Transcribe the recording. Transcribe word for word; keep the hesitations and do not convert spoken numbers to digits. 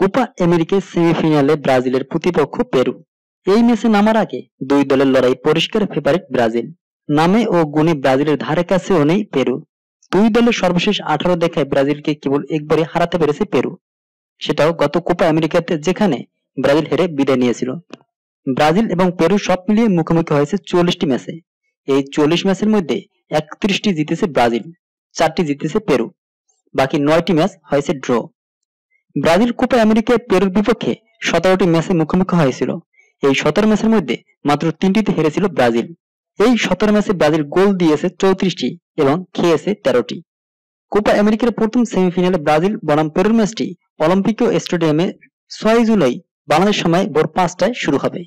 Copa America সেমিফাইনালে ব্রাজিলের প্রতিপক্ষ পেরু। এই ম্যাচে নামার আগে দুই দলের লড়াই পরিষ্কার ফেভারিট ব্রাজিল। নামে ও গুণে ব্রাজিলের ধারে কাছেও নেই পেরু। দুই দলের সর্বশেষ আঠারো দেখায় ব্রাজিলকে কেবল একবারই হারাতে পেরেছে পেরু, সেটাও গত কোপা আমেরিকাতে যেখানে ব্রাজিল হেরে বিদায় নিয়েছিল। ব্রাজিল এবং পেরু সব মিলিয়ে মুখোমুখি হয়েছে চুয়াল্লিশটি ম্যাচে। এই চুয়াল্লিশ ম্যাচের মধ্যে একত্রিশটি জিতেছে ব্রাজিল, চারটি জিতেছে পেরু, বাকি নয়টি ম্যাচ হয়েছে ড্র। ব্রাজিল কোপা আমেরিকায় পেরুর বিপক্ষে সতেরোটি ম্যাচে মুখোমুখি হয়েছিল। এই সতেরো ম্যাচের মধ্যে মাত্র তিনটিতে হেরেছিল ব্রাজিল। এই সতেরো ম্যাচে ব্রাজিল গোল দিয়েছে চৌত্রিশটি এবং খেয়েছে তেরোটি। কোপা আমেরিকার প্রথম সেমিফাইনালে ব্রাজিল বনাম পেরুর ম্যাচটি অলিম্পিক স্টেডিয়ামে ছয় জুলাই বাংলাদেশ সময় ভোর পাঁচটায় শুরু হবে।